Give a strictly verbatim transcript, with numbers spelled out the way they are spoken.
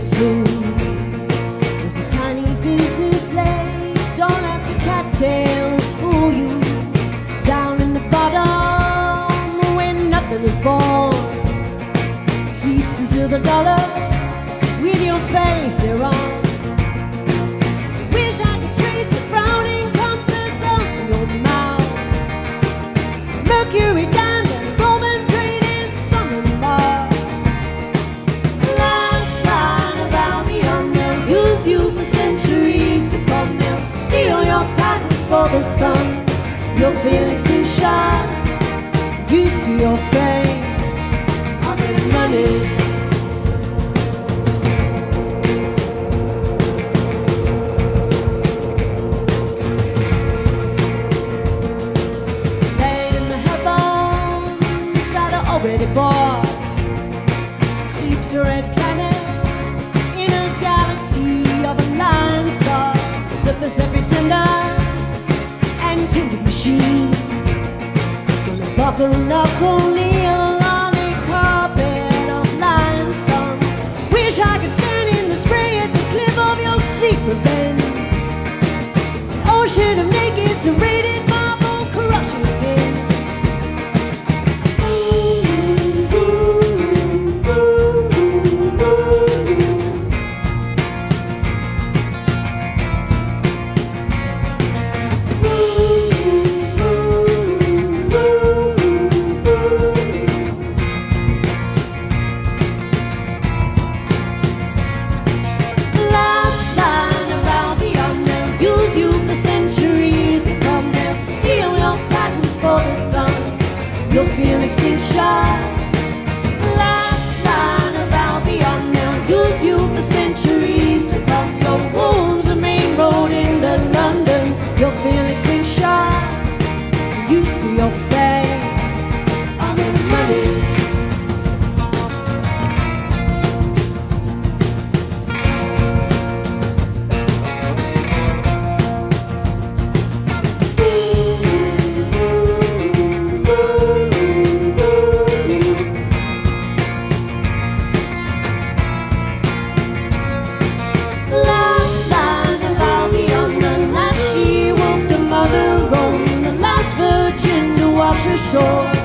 soon. There's a tiny business lane, don't let the cattails fool you. Down in the bottom, when nothing is born, seats is the dollar with your face they're on. Mercury, diamond, Roman trade in summer love. Last Lion of Albion, they'll use you for centuries to come. They'll steal your patents for the sun. Your Felix who shine, you see your fame on the money. Already bought, keeps a red planet in a galaxy of a line star. The surface every tender and tender machine is gonna buckle up only on a carpet of limestones. Wish I could stand in the spray at the cliff of your secret bend. An ocean of naked, serrated marble corruption again. You'll feel extinction. Last Lion of Albion, they'll use you for centuries to come. Your wounds the main road into London. You'll feel extinction. You see your fame on the money. Sure.